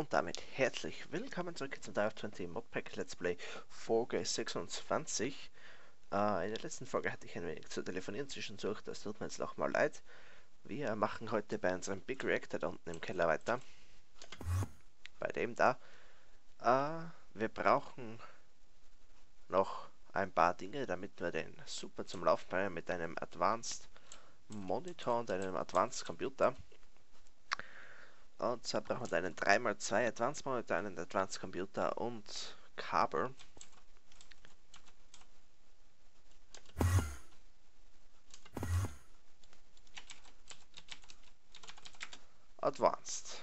Und damit herzlich willkommen zurück zum Direwolf20 Modpack Let's Play Folge 26. In der letzten Folge hatte ich ein wenig zu telefonieren zwischendurch, das tut mir jetzt noch mal leid. Wir machen heute bei unserem Big Reactor da unten im Keller weiter. Bei dem da. Wir brauchen noch ein paar Dinge, damit wir den super zum Laufen bringen mit einem Advanced Monitor und einem Advanced Computer. Und zwar brauchen wir einen 3×2 Advanced Monitor, einen Advanced Computer und Kabel. Advanced.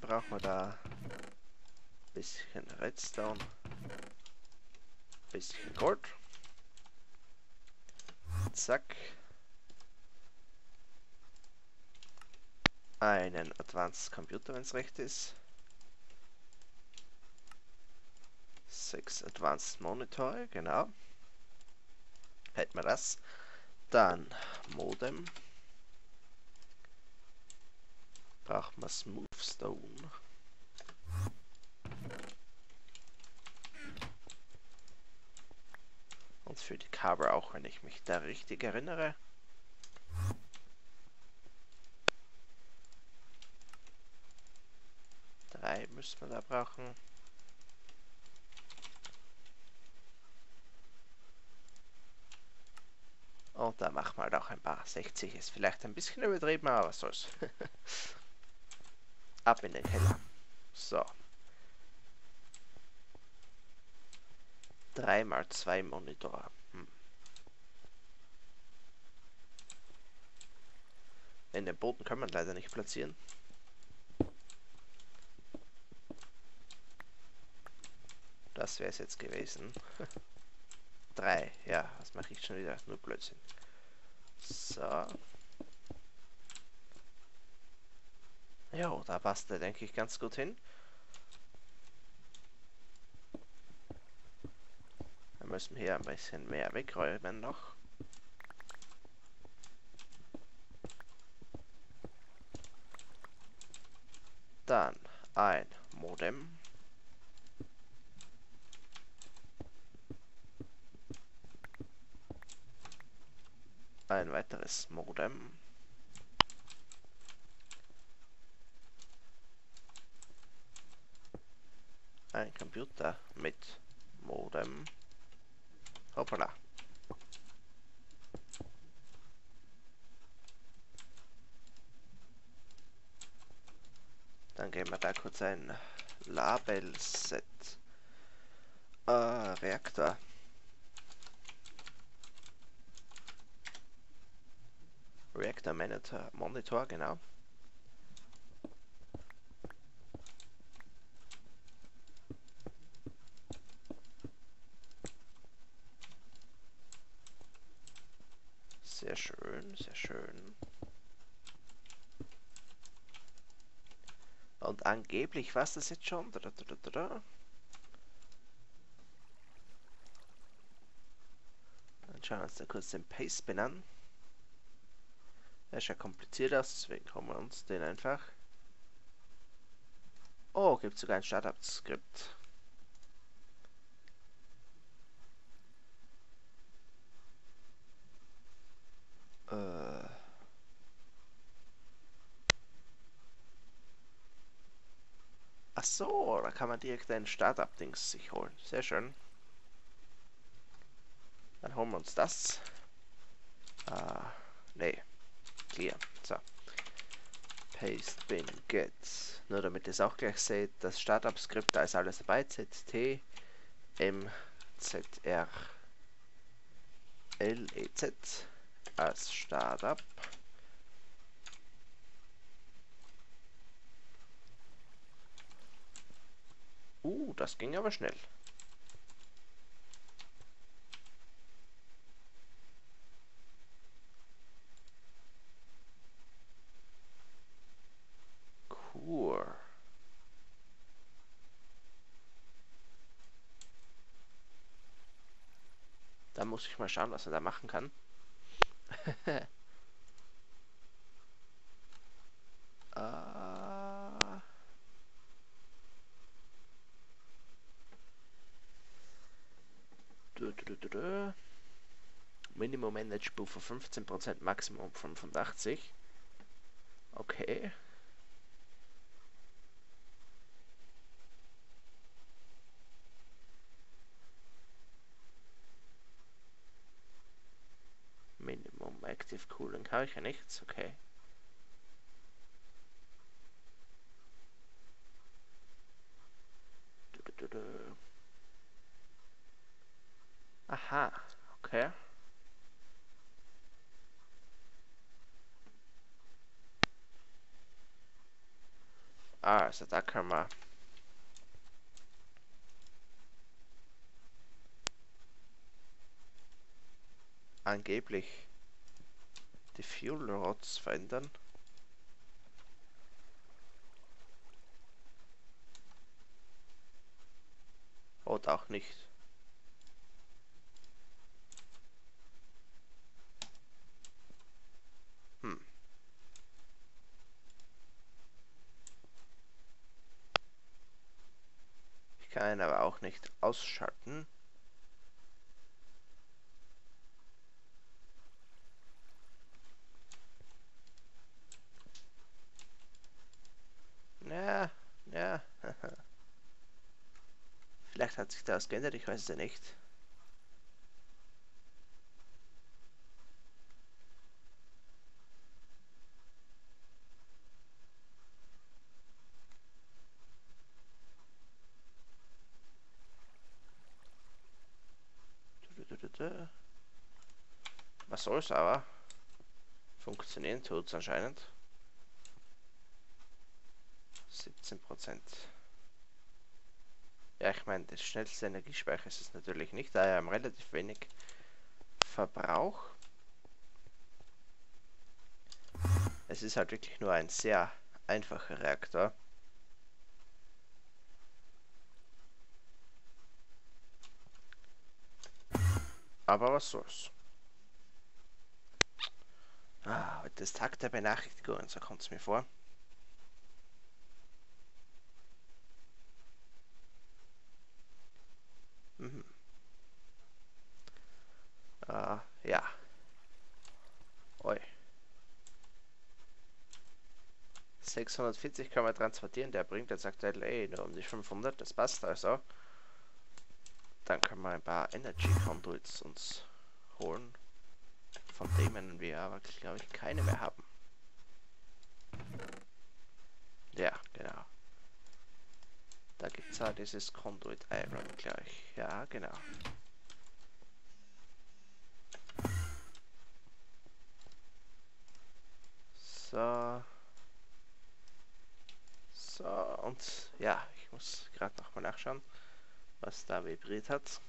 Brauchen wir da ein bisschen Redstone, ein bisschen Gold. Zack. Einen Advanced Computer, wenn es recht ist. 6 Advanced Monitore, genau. Hätten wir das. Dann Modem. Brauchen wir Smooth Stone. Und für die Kabel auch, wenn ich mich da richtig erinnere. Drei müssen wir da brauchen. Und da machen wir halt auch ein paar. 60 ist vielleicht ein bisschen übertrieben, aber was soll's. Ab in den Keller. So. 3×2 Monitor. In den Boden kann man leider nicht platzieren. Das wäre es jetzt gewesen. 3. Ja, was mache ich schon wieder? Nur Blödsinn. So. Jo, da passt der, denke ich, ganz gut hin. Wir müssen hier ein bisschen mehr wegräumen noch. Dann ein Modem. Ein weiteres Modem. Ein Computer mit Modem. Hoppala. Dann geben wir da kurz ein Label-Set. Reaktor. Reaktor-Monitor, genau. Sehr schön, sehr schön. Und angeblich war es das jetzt schon. Dann schauen wir uns da kurz den Pastebin an. Der ist ja kompliziert aus, deswegen holen wir uns den einfach. Oh, gibt es sogar ein Startup Script. Ach so, da kann man direkt ein Startup-Dings sich holen. Sehr schön. Dann holen wir uns das. Nee. Clear. So. Pastebin get. Nur damit ihr es auch gleich seht, das Startup-Skript, da ist alles dabei. ZT, MZR, LEZ als Startup. Das ging aber schnell. Cool. Da muss ich mal schauen, was er da machen kann. Minimum Energy Buffer 15%, Maximum 85%. Okay. Minimum Active Cooling habe ich ja nichts, okay. Aha, okay. Ah, also da können wir angeblich die Fuel Rods verändern. Oder auch nicht. Ich kann ihn aber auch nicht ausschalten. Ja. Vielleicht hat sich da was geändert, ich weiß es ja nicht. Was soll's aber? Funktionieren tut's anscheinend. 17%. Ja, ich meine, das schnellste Energiespeicher ist es natürlich nicht, da er relativ wenig Verbrauch. Es ist halt wirklich nur ein sehr einfacher Reaktor. Aber was soll's. Ah, heute ist Tag der Benachrichtigungen, so kommt es mir vor. Ja. Oi. 640 kann man transportieren, der bringt jetzt aktuell nur um die 500, das passt also. Dann können wir ein paar Energy-Conduits uns holen, von denen wir aber, glaube ich, keine mehr haben. Ja, genau. Da gibt es ja dieses Conduit Iron gleich. Ja, genau. So. So, und ja, ich muss gerade nochmal nachschauen, was da vibriert hat.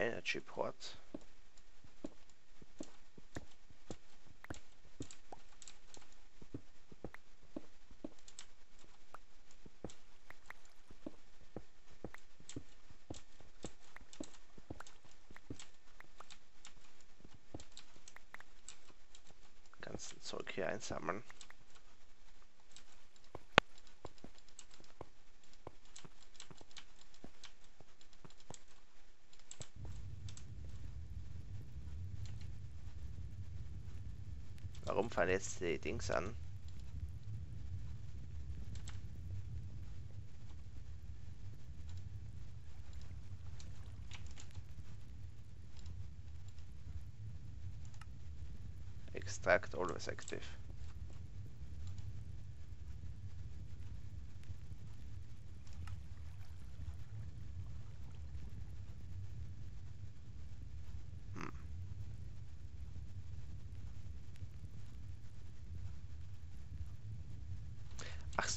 Energy Port. Ganzen Zeug hier einsammeln. Warum fallen jetzt die Dings an? Extract always active.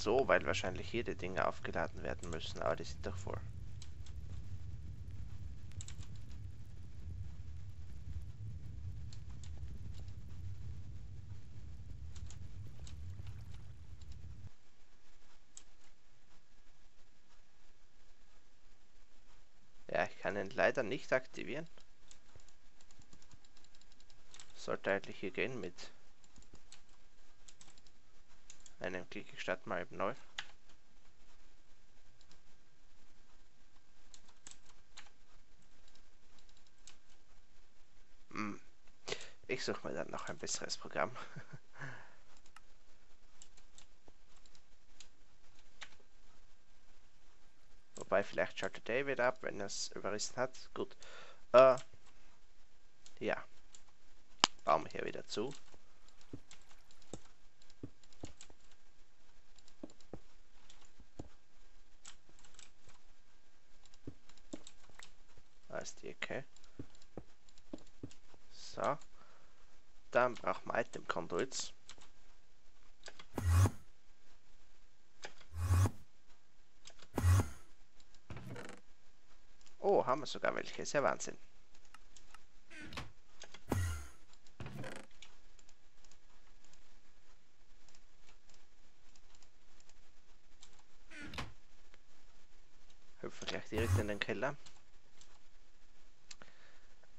so, weil wahrscheinlich jede Dinge aufgeladen werden müssen, aber die sind doch voll. Ja, ich kann ihn leider nicht aktivieren. Sollte eigentlich hier gehen mit einem Klick, ich starte mal neu. Ich suche mir dann noch ein besseres Programm. Wobei, vielleicht schaltet David ab, wenn er es überrissen hat. Gut. Ja. Baum hier wieder zu. Die Ecke. So. Dann brauchen wir Item Conduits. Oh, haben wir sogar welche. Ist ja Wahnsinn. Hüpfen gleich direkt in den Keller.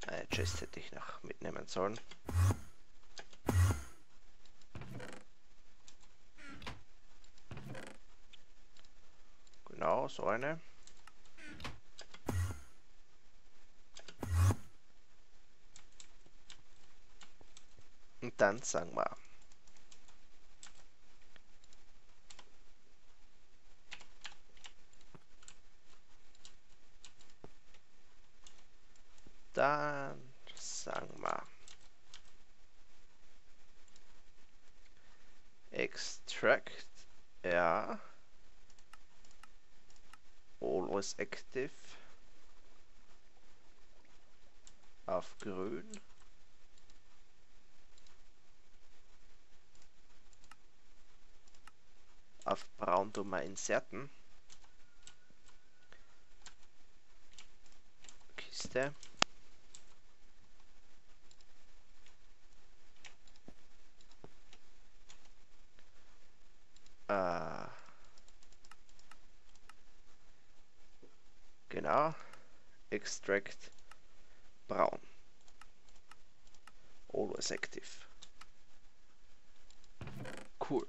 Eine Chest hätte ich noch mitnehmen sollen. Genau, so eine. Und dann sagen wir. Dann sagen wir extract, ja, always active auf grün, auf braun tun wir inserten, Kiste. Genau, extract braun, always active, cool.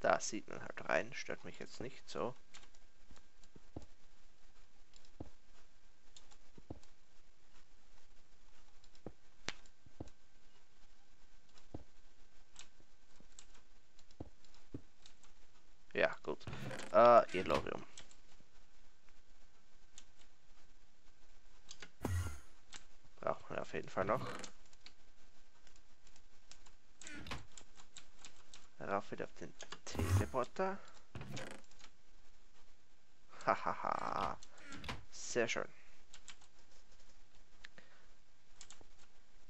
Da sieht man halt rein, stört mich jetzt nicht so. Elorium. Braucht man auf jeden Fall noch. Rauf wieder auf den Teleporter. Hahaha. Sehr schön.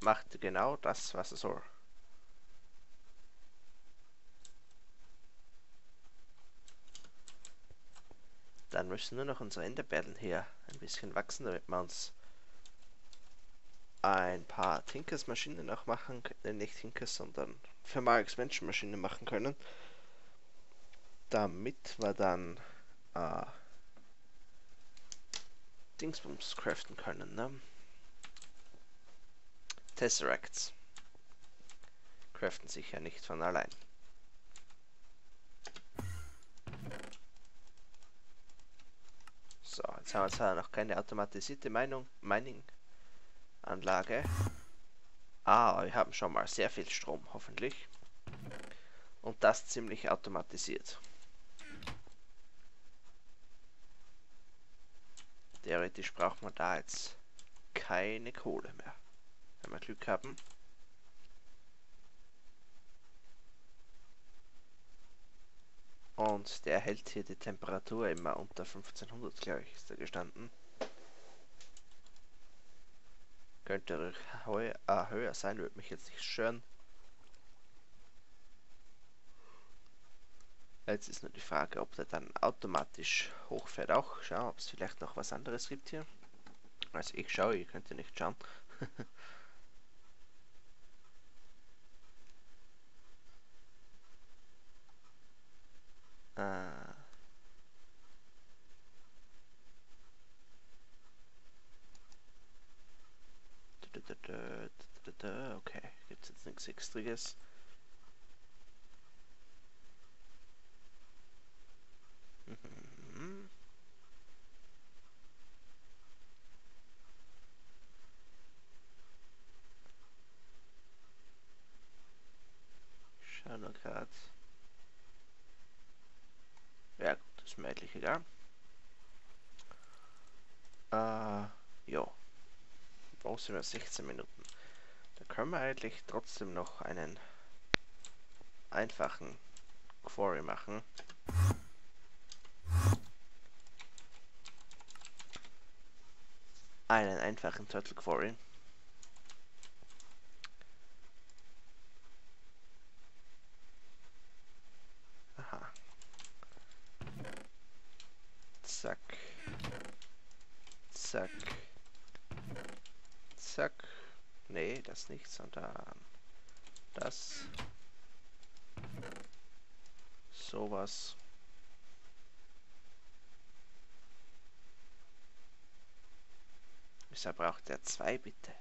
Macht genau das, was es soll. Dann müssen nur noch unsere Enderperlen hier ein bisschen wachsen, damit wir uns ein paar Tinkers Maschinen noch machen können, nicht Tinkers, sondern für Marx Menschen Maschinen machen können, damit wir dann Dingsbums craften können, ne? Tesseracts craften sich ja nicht von allein. So, jetzt haben wir zwar noch keine automatisierte Mining-Anlage, aber wir haben schon mal sehr viel Strom, hoffentlich. Und das ziemlich automatisiert. Theoretisch braucht man da jetzt keine Kohle mehr, wenn wir Glück haben. Und der hält hier die Temperatur immer unter 1500, glaube ich, ist da gestanden. Könnte höher sein, würde mich jetzt nicht stören. Jetzt ist nur die Frage, ob der dann automatisch hochfährt auch. Schauen, ob es vielleicht noch was anderes gibt hier. Also ich schaue, ihr könnt ja nicht schauen. Okay, gibt es jetzt nichts Extriges. Schau nur gerade. Ja gut, das ist mir eigentlich egal. Jo. Brauchen wir 16 Minuten. Da können wir eigentlich trotzdem noch einen einfachen Quarry machen. Einen einfachen Turtle Quarry. Aha. Zack. Zack. Zack. Nee, das nicht, sondern das. Sowas. Wieso braucht er 2 bitte?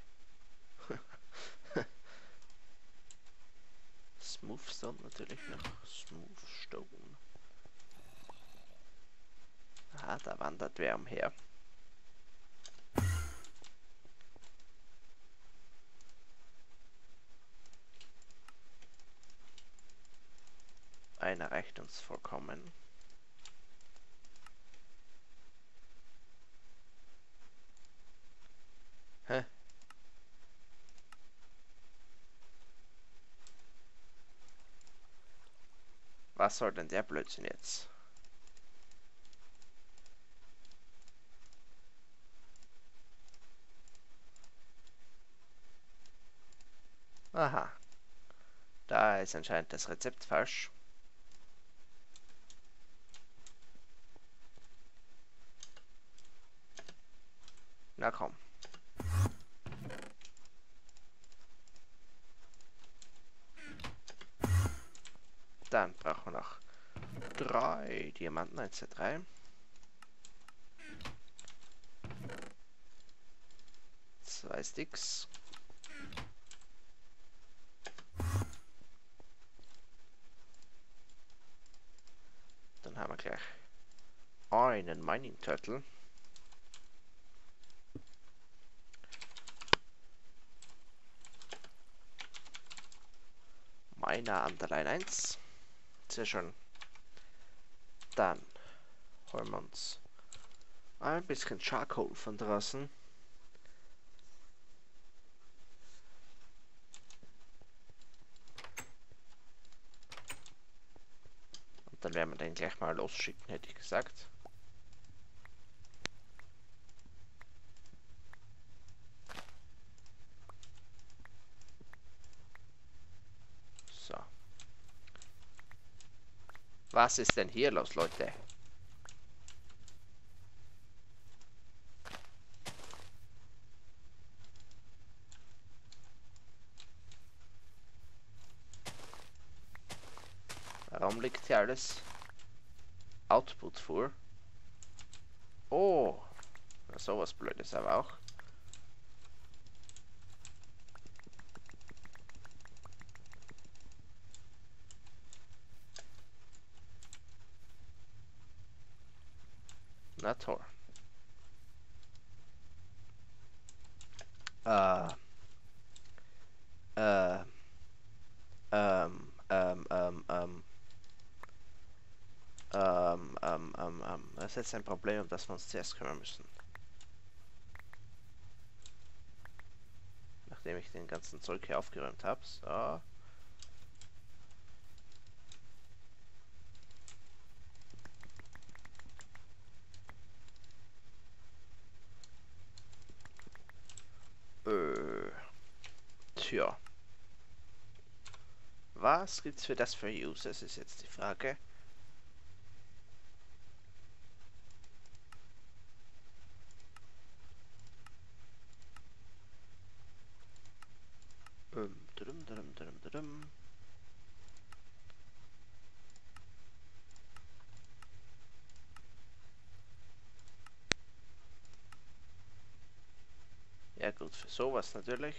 Smoothstone natürlich noch. Smoothstone. Ah, da wandert wer umher. Einer reicht uns vollkommen. Hä? Was soll denn der Blödsinn jetzt? Aha. Da ist anscheinend das Rezept falsch. Na komm. Dann brauchen wir noch 3 Diamanten, 1, 2, 3. Zwei Sticks. Dann haben wir gleich einen Mining Turtle. Einer Underline 1. Sehr schön. Dann holen wir uns ein bisschen Charcoal von draußen. Und dann werden wir den gleich mal losschicken, hätte ich gesagt. Was ist denn hier los, Leute? Warum liegt hier alles? Output vor. Oh, sowas Blödes aber auch. Na toll. Das ist jetzt ein Problem, um das wir uns zuerst kümmern müssen. Nachdem ich den ganzen Zeug hier aufgeräumt habe. So. Tür. Was gibt's für das für Use? Das ist jetzt die Frage. Ja gut, für sowas natürlich.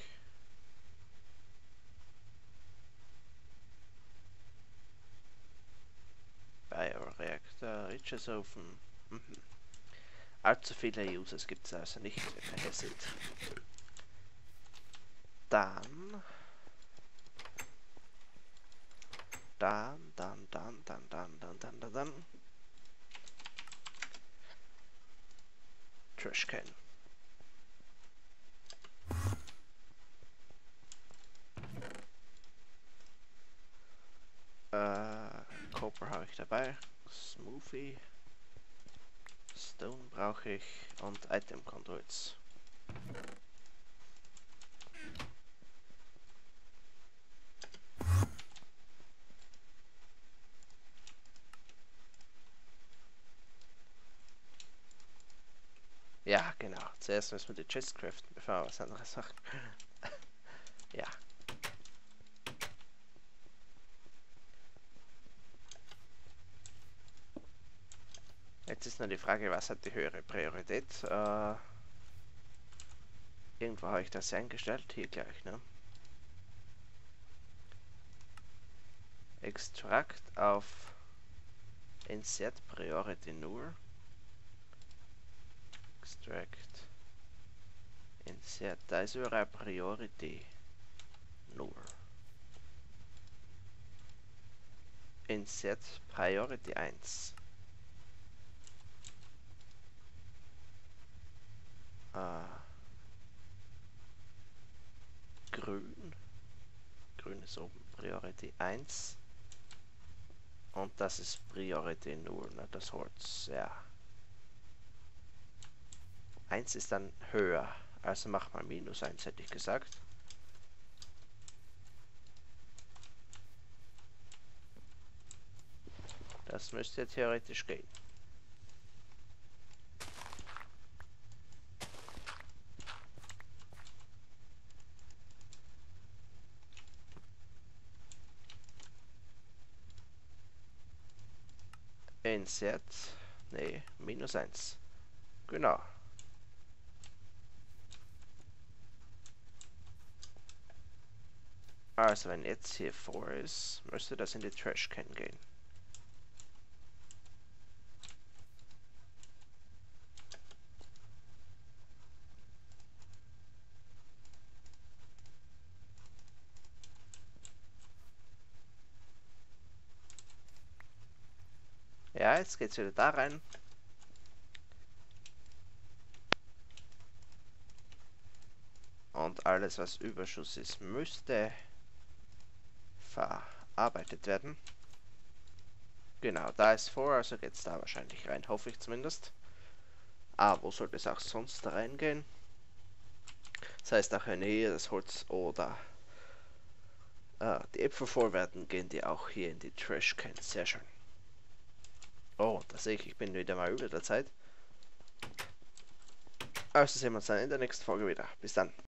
Bioreactor, Riches offen. Allzu viele Users gibt es also nicht, wenn ihr seht. Dann. Trashcan. Copper habe ich dabei, Smoothie, Stone brauche ich und Item Conduits. Ja, genau. Zuerst müssen wir die Chest craften, bevor wir was anderes machen. Ja. Jetzt ist nur die Frage, was hat die höhere Priorität? Irgendwo habe ich das eingestellt. Hier gleich, ne? Extract auf Insert Priority nur. Extract Insert, da ist eure Priority nur. Insert Priority 1. Grün ist oben, Priority 1. Und das ist Priority 0, ne? Das Holz, ja. 1 ist dann höher, also mach mal minus 1, hätte ich gesagt. Das müsste theoretisch gehen. Insert, nee, minus 1. Genau. Also wenn jetzt hier 4 ist, müsste das in die Trashcan gehen. Ja, jetzt geht's wieder da rein. Und alles, was Überschuss ist, müsste verarbeitet werden. Genau, da ist vor, also geht es da wahrscheinlich rein, hoffe ich zumindest. Aber wo sollte es auch sonst reingehen? Das heißt, auch wenn hier das Holz oder die Äpfel voll werden, gehen die auch hier in die Trashcan. Sehr schön. Oh, da sehe ich, ich bin wieder mal über der Zeit. Also sehen wir uns dann in der nächsten Folge wieder. Bis dann.